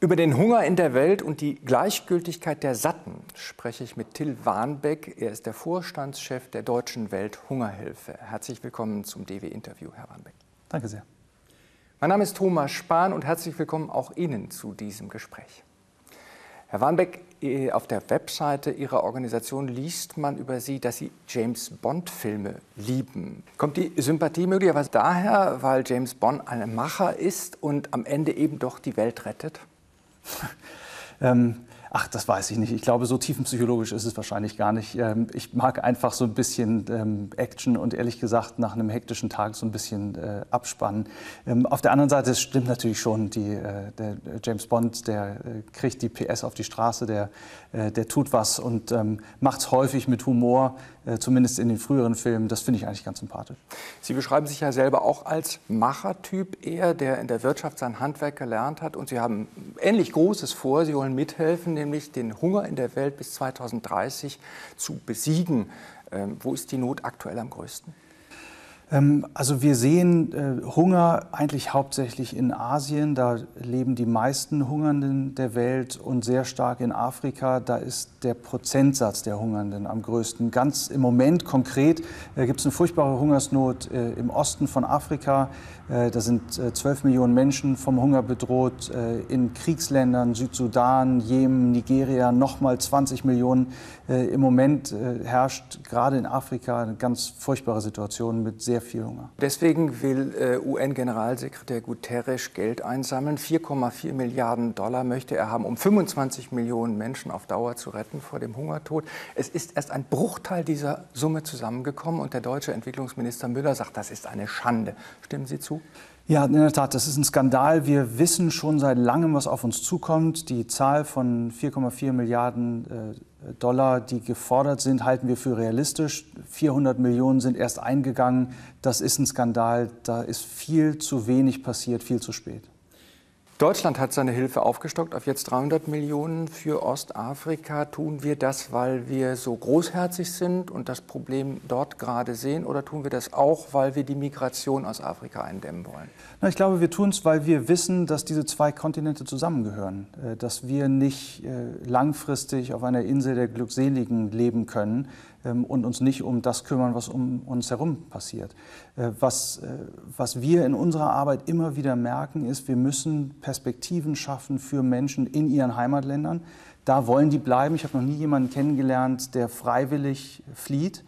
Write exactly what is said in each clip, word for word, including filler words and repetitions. Über den Hunger in der Welt und die Gleichgültigkeit der Satten spreche ich mit Till Wahnbaeck. Er ist der Vorstandschef der Deutschen Welthungerhilfe. Herzlich willkommen zum D W-Interview, Herr Wahnbaeck. Danke sehr. Mein Name ist Thomas Spahn und herzlich willkommen auch Ihnen zu diesem Gespräch. Herr Wahnbaeck, auf der Webseite Ihrer Organisation liest man über Sie, dass Sie James-Bond-Filme lieben. Kommt die Sympathie möglicherweise daher, weil James Bond ein Macher ist und am Ende eben doch die Welt rettet? ähm, ach, das weiß ich nicht. Ich glaube, so tiefenpsychologisch ist es wahrscheinlich gar nicht. Ähm, ich mag einfach so ein bisschen ähm, Action und ehrlich gesagt nach einem hektischen Tag so ein bisschen äh, abspannen. Ähm, auf der anderen Seite, es stimmt natürlich schon, die, äh, der James Bond, der äh, kriegt die P S auf die Straße, der, äh, der tut was und ähm, macht es häufig mit Humor, äh, zumindest in den früheren Filmen. Das finde ich eigentlich ganz sympathisch. Sie beschreiben sich ja selber auch als Machertyp eher, der in der Wirtschaft sein Handwerk gelernt hat. Und Sie haben ähnlich Großes vor. Sie wollen mithelfen, nämlich den Hunger in der Welt bis zweitausenddreißig zu besiegen. Ähm, wo ist die Not aktuell am größten? Ähm, also wir sehen äh, Hunger eigentlich hauptsächlich in Asien. Da leben die meisten Hungernden der Welt und sehr stark in Afrika. Da ist der Prozentsatz der Hungernden am größten. Ganz im Moment konkret äh, gibt es eine furchtbare Hungersnot äh, im Osten von Afrika. Äh, da sind äh, zwölf Millionen Menschen vom Hunger bedroht. Äh, in Kriegsländern, Südsudan, Jemen, Nigeria nochmal zwanzig Millionen. Äh, Im Moment äh, herrscht gerade in Afrika eine ganz furchtbare Situation mit sehr viel Hunger. Deswegen will äh, U N-Generalsekretär Guterres Geld einsammeln. vier Komma vier Milliarden Dollar möchte er haben, um fünfundzwanzig Millionen Menschen auf Dauer zu retten vor dem Hungertod. Es ist erst ein Bruchteil dieser Summe zusammengekommen und der deutsche Entwicklungsminister Müller sagt, das ist eine Schande. Stimmen Sie zu? Ja, in der Tat, das ist ein Skandal. Wir wissen schon seit langem, was auf uns zukommt. Die Zahl von vier Komma vier Milliarden äh, Dollar, die gefordert sind, halten wir für realistisch. vierhundert Millionen sind erst eingegangen. Das ist ein Skandal. Da ist viel zu wenig passiert, viel zu spät. Deutschland hat seine Hilfe aufgestockt auf jetzt dreihundert Millionen für Ostafrika. Tun wir das, weil wir so großherzig sind und das Problem dort gerade sehen? Oder tun wir das auch, weil wir die Migration aus Afrika eindämmen wollen? Na, ich glaube, wir tun es, weil wir wissen, dass diese zwei Kontinente zusammengehören. Dass wir nicht langfristig auf einer Insel der Glückseligen leben können und uns nicht um das kümmern, was um uns herum passiert. Was, was wir in unserer Arbeit immer wieder merken, ist, wir müssen Perspektiven schaffen für Menschen in ihren Heimatländern. Da wollen die bleiben. Ich habe noch nie jemanden kennengelernt, der freiwillig flieht.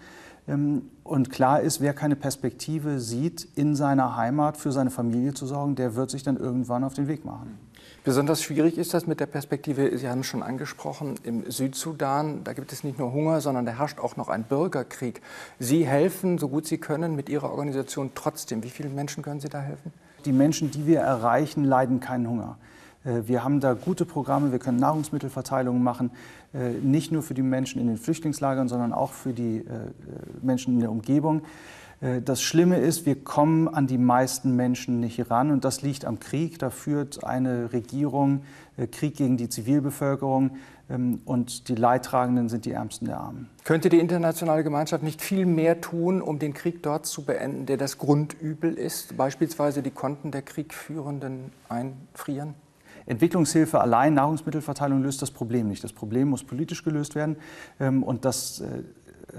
Und klar ist, wer keine Perspektive sieht, in seiner Heimat für seine Familie zu sorgen, der wird sich dann irgendwann auf den Weg machen. Besonders schwierig ist das mit der Perspektive, Sie haben es schon angesprochen, im Südsudan. Da gibt es nicht nur Hunger, sondern da herrscht auch noch ein Bürgerkrieg. Sie helfen, so gut Sie können, mit Ihrer Organisation trotzdem. Wie vielen Menschen können Sie da helfen? Die Menschen, die wir erreichen, leiden keinen Hunger. Wir haben da gute Programme, wir können Nahrungsmittelverteilungen machen, nicht nur für die Menschen in den Flüchtlingslagern, sondern auch für die Menschen in der Umgebung. Das Schlimme ist, wir kommen an die meisten Menschen nicht ran und das liegt am Krieg. Da führt eine Regierung Krieg gegen die Zivilbevölkerung und die Leidtragenden sind die Ärmsten der Armen. Könnte die internationale Gemeinschaft nicht viel mehr tun, um den Krieg dort zu beenden, der das Grundübel ist? Beispielsweise die Konten der Kriegführenden einfrieren? Entwicklungshilfe allein, Nahrungsmittelverteilung löst das Problem nicht. Das Problem muss politisch gelöst werden und das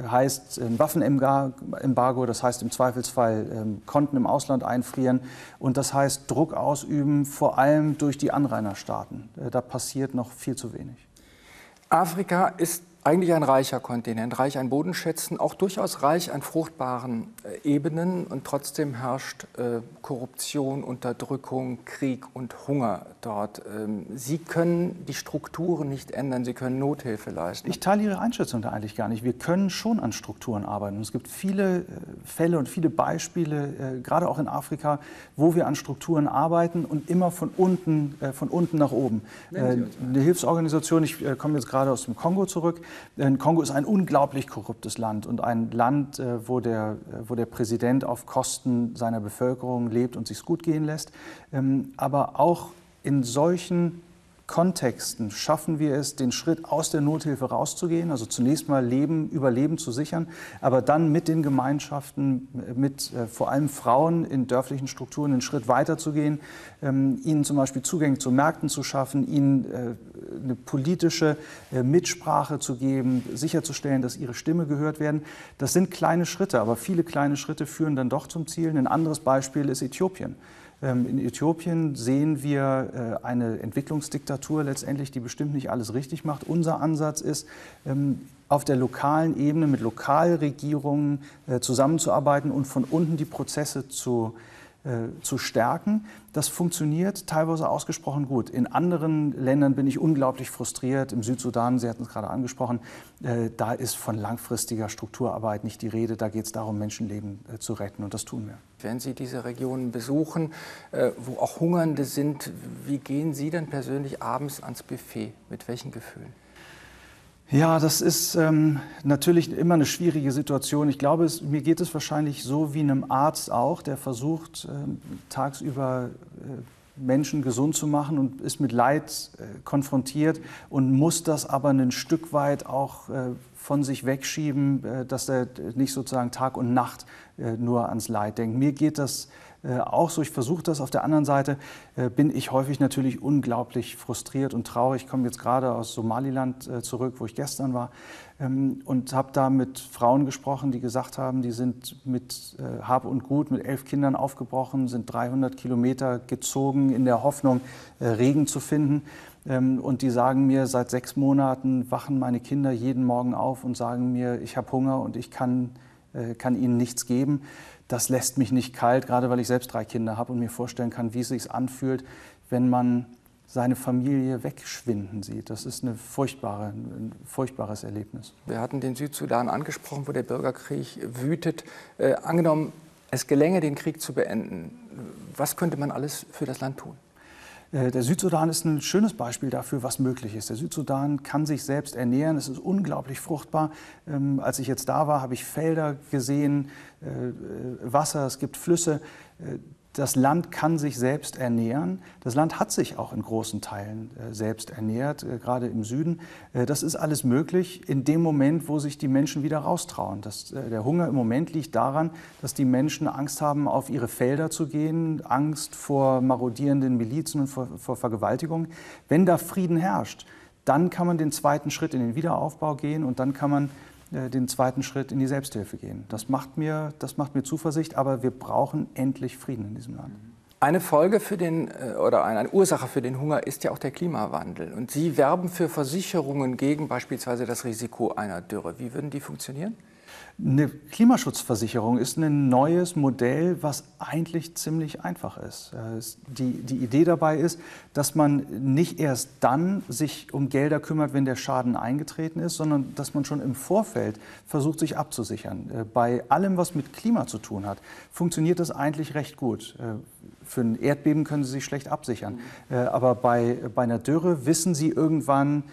heißt ein Waffenembargo, das heißt im Zweifelsfall ähm, Konten im Ausland einfrieren und das heißt Druck ausüben, vor allem durch die Anrainerstaaten. Äh, da passiert noch viel zu wenig. Afrika ist eigentlich ein reicher Kontinent, reich an Bodenschätzen, auch durchaus reich an fruchtbaren äh, Ebenen und trotzdem herrscht äh, Korruption, Unterdrückung, Krieg und Hunger dort. Ähm, Sie können die Strukturen nicht ändern, Sie können Nothilfe leisten. Ich teile Ihre Einschätzung da eigentlich gar nicht. Wir können schon an Strukturen arbeiten. Und es gibt viele äh, Fälle und viele Beispiele, äh, gerade auch in Afrika, wo wir an Strukturen arbeiten und immer von unten, äh, von unten nach oben. Äh, eine Hilfsorganisation, ich äh, komme jetzt gerade aus dem Kongo zurück. Kongo ist ein unglaublich korruptes Land und ein Land, wo der, wo der Präsident auf Kosten seiner Bevölkerung lebt und sich's gut gehen lässt. Aber auch in solchen Kontexten schaffen wir es, den Schritt aus der Nothilfe rauszugehen, also zunächst mal Leben, Überleben zu sichern, aber dann mit den Gemeinschaften, mit äh, vor allem Frauen in dörflichen Strukturen den Schritt weiterzugehen, ähm, ihnen zum Beispiel Zugänge zu Märkten zu schaffen, ihnen äh, eine politische äh, Mitsprache zu geben, sicherzustellen, dass ihre Stimme gehört werden. Das sind kleine Schritte, aber viele kleine Schritte führen dann doch zum Ziel. Ein anderes Beispiel ist Äthiopien. In Äthiopien sehen wir eine Entwicklungsdiktatur letztendlich, die bestimmt nicht alles richtig macht. Unser Ansatz ist, auf der lokalen Ebene mit Lokalregierungen zusammenzuarbeiten und von unten die Prozesse zu zu stärken. Das funktioniert teilweise ausgesprochen gut. In anderen Ländern bin ich unglaublich frustriert. Im Südsudan, Sie hatten es gerade angesprochen, da ist von langfristiger Strukturarbeit nicht die Rede. Da geht es darum, Menschenleben zu retten, und das tun wir. Wenn Sie diese Regionen besuchen, wo auch Hungernde sind, wie gehen Sie denn persönlich abends ans Buffet? Mit welchen Gefühlen? Ja, das ist ähm, natürlich immer eine schwierige Situation. Ich glaube, es, mir geht es wahrscheinlich so wie einem Arzt auch, der versucht, ähm, tagsüber äh, Menschen gesund zu machen und ist mit Leid äh, konfrontiert und muss das aber ein Stück weit auch äh, von sich wegschieben, äh, dass er nicht sozusagen Tag und Nacht äh, nur ans Leid denkt. Mir geht das Äh, auch so, ich versuche das. Auf der anderen Seite äh, bin ich häufig natürlich unglaublich frustriert und traurig. Ich komme jetzt gerade aus Somaliland äh, zurück, wo ich gestern war, ähm, und habe da mit Frauen gesprochen, die gesagt haben, die sind mit äh, Hab und Gut, mit elf Kindern aufgebrochen, sind dreihundert Kilometer gezogen in der Hoffnung, äh, Regen zu finden. Ähm, und die sagen mir, seit sechs Monaten wachen meine Kinder jeden Morgen auf und sagen mir, ich habe Hunger und ich kann, äh, kann ihnen nichts geben. Das lässt mich nicht kalt, gerade weil ich selbst drei Kinder habe und mir vorstellen kann, wie es sich anfühlt, wenn man seine Familie wegschwinden sieht. Das ist eine furchtbare, ein furchtbares Erlebnis. Wir hatten den Südsudan angesprochen, wo der Bürgerkrieg wütet. Äh, angenommen, es gelänge, den Krieg zu beenden, was könnte man alles für das Land tun? Der Südsudan ist ein schönes Beispiel dafür, was möglich ist. Der Südsudan kann sich selbst ernähren, es ist unglaublich fruchtbar. Ähm, als ich jetzt da war, habe ich Felder gesehen, äh, Wasser, es gibt Flüsse. Äh, das Land kann sich selbst ernähren. Das Land hat sich auch in großen Teilen äh, selbst ernährt, äh, gerade im Süden. Äh, das ist alles möglich in dem Moment, wo sich die Menschen wieder raustrauen. Das, äh, der Hunger im Moment liegt daran, dass die Menschen Angst haben, auf ihre Felder zu gehen, Angst vor marodierenden Milizen und vor, vor Vergewaltigung. Wenn da Frieden herrscht, dann kann man den zweiten Schritt in den Wiederaufbau gehen und dann kann man den zweiten Schritt in die Selbsthilfe gehen. Das macht mir, das macht mir Zuversicht, aber wir brauchen endlich Frieden in diesem Land. Eine Folge für den, oder eine Ursache für den Hunger ist ja auch der Klimawandel. Und Sie werben für Versicherungen gegen beispielsweise das Risiko einer Dürre. Wie würden die funktionieren? Eine Klimaschutzversicherung ist ein neues Modell, was eigentlich ziemlich einfach ist. Die, die Idee dabei ist, dass man nicht erst dann sich um Gelder kümmert, wenn der Schaden eingetreten ist, sondern dass man schon im Vorfeld versucht, sich abzusichern. Bei allem, was mit Klima zu tun hat, funktioniert das eigentlich recht gut. Für ein Erdbeben können Sie sich schlecht absichern. Aber bei, bei einer Dürre wissen Sie irgendwann,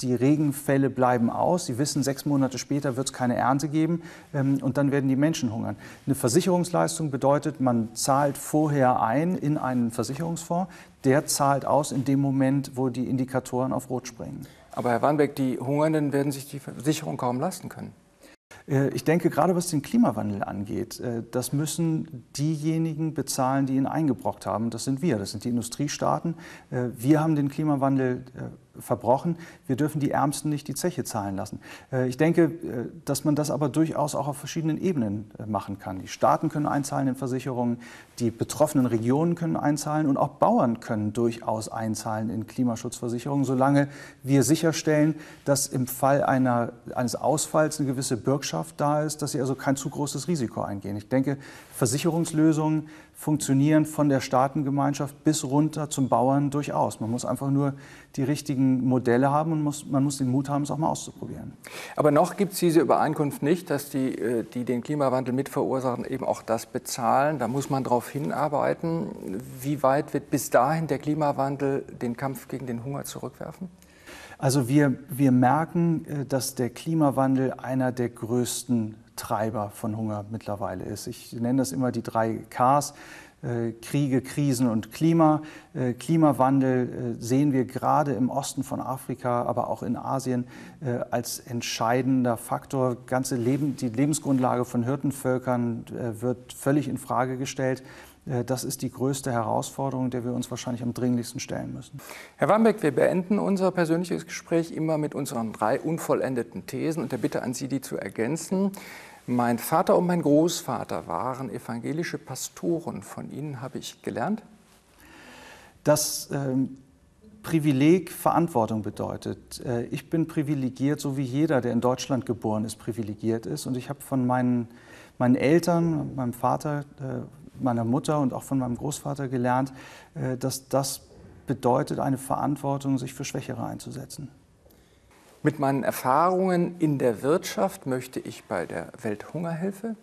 die Regenfälle bleiben aus. Sie wissen, sechs Monate später wird es keine Ernte geben, ähm, und dann werden die Menschen hungern. Eine Versicherungsleistung bedeutet, man zahlt vorher ein in einen Versicherungsfonds. Der zahlt aus in dem Moment, wo die Indikatoren auf Rot springen. Aber Herr Wahnbaeck, die Hungernden werden sich die Versicherung kaum leisten können. Ich denke, gerade was den Klimawandel angeht, das müssen diejenigen bezahlen, die ihn eingebrockt haben. Das sind wir, das sind die Industriestaaten. Wir haben den Klimawandel verbrochen. Wir dürfen die Ärmsten nicht die Zeche zahlen lassen. Ich denke, dass man das aber durchaus auch auf verschiedenen Ebenen machen kann. Die Staaten können einzahlen in Versicherungen, die betroffenen Regionen können einzahlen und auch Bauern können durchaus einzahlen in Klimaschutzversicherungen, solange wir sicherstellen, dass im Fall einer, eines Ausfalls eine gewisse Bürgschaft da ist, dass sie also kein zu großes Risiko eingehen. Ich denke, Versicherungslösungen funktionieren von der Staatengemeinschaft bis runter zum Bauern durchaus. Man muss einfach nur die richtigen Modelle haben und muss, man muss den Mut haben, es auch mal auszuprobieren. Aber noch gibt es diese Übereinkunft nicht, dass die, die den Klimawandel mitverursachen, eben auch das bezahlen. Da muss man darauf hinarbeiten. Wie weit wird bis dahin der Klimawandel den Kampf gegen den Hunger zurückwerfen? Also wir, wir merken, dass der Klimawandel einer der größten Treiber von Hunger mittlerweile ist. Ich nenne das immer die drei Ks. Kriege, Krisen und Klima. Klimawandel sehen wir gerade im Osten von Afrika, aber auch in Asien als entscheidender Faktor. Ganze Leben, die Lebensgrundlage von Hirtenvölkern wird völlig in Frage gestellt. Das ist die größte Herausforderung, der wir uns wahrscheinlich am dringlichsten stellen müssen. Herr Wahnbaeck, wir beenden unser persönliches Gespräch immer mit unseren drei unvollendeten Thesen und der Bitte an Sie, die zu ergänzen. Mein Vater und mein Großvater waren evangelische Pastoren. Von Ihnen habe ich gelernt, dass ähm, Privileg Verantwortung bedeutet. Äh, ich bin privilegiert, so wie jeder, der in Deutschland geboren ist, privilegiert ist. Und ich habe von meinen, meinen Eltern, meinem Vater, äh, meiner Mutter und auch von meinem Großvater gelernt, äh, dass das bedeutet, eine Verantwortung, sich für Schwächere einzusetzen. Mit meinen Erfahrungen in der Wirtschaft möchte ich bei der Welthungerhilfe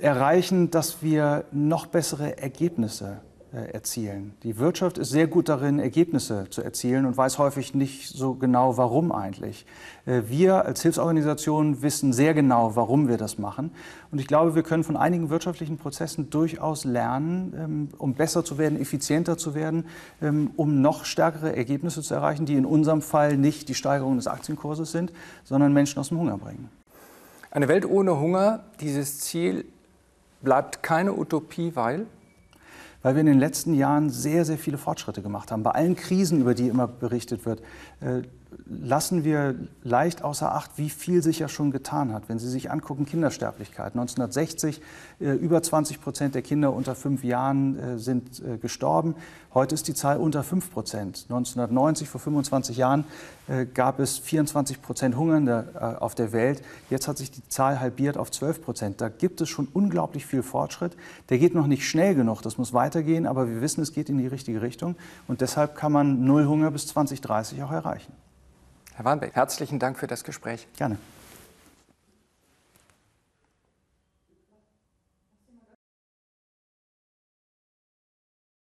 erreichen, dass wir noch bessere Ergebnisse äh, erzielen. Die Wirtschaft ist sehr gut darin, Ergebnisse zu erzielen und weiß häufig nicht so genau, warum eigentlich. Äh, wir als Hilfsorganisation wissen sehr genau, warum wir das machen. Und ich glaube, wir können von einigen wirtschaftlichen Prozessen durchaus lernen, ähm, um besser zu werden, effizienter zu werden, ähm, um noch stärkere Ergebnisse zu erreichen, die in unserem Fall nicht die Steigerung des Aktienkurses sind, sondern Menschen aus dem Hunger bringen. Eine Welt ohne Hunger, dieses Ziel bleibt keine Utopie, weil? Weil wir in den letzten Jahren sehr, sehr viele Fortschritte gemacht haben. Bei allen Krisen, über die immer berichtet wird, äh, lassen wir leicht außer Acht, wie viel sich ja schon getan hat. Wenn Sie sich angucken, Kindersterblichkeit. neunzehnhundertsechzig, äh, über zwanzig Prozent der Kinder unter fünf Jahren äh, sind äh, gestorben. Heute ist die Zahl unter fünf Prozent. neunzehnhundertneunzig, vor fünfundzwanzig Jahren, äh, gab es vierundzwanzig Prozent Hungernde äh, auf der Welt. Jetzt hat sich die Zahl halbiert auf zwölf Prozent. Da gibt es schon unglaublich viel Fortschritt. Der geht noch nicht schnell genug, das muss weitergehen, aber wir wissen, es geht in die richtige Richtung. Und deshalb kann man Null Hunger bis zwanzig dreißig auch erreichen. Herr Wahnbaeck, herzlichen Dank für das Gespräch. Gerne.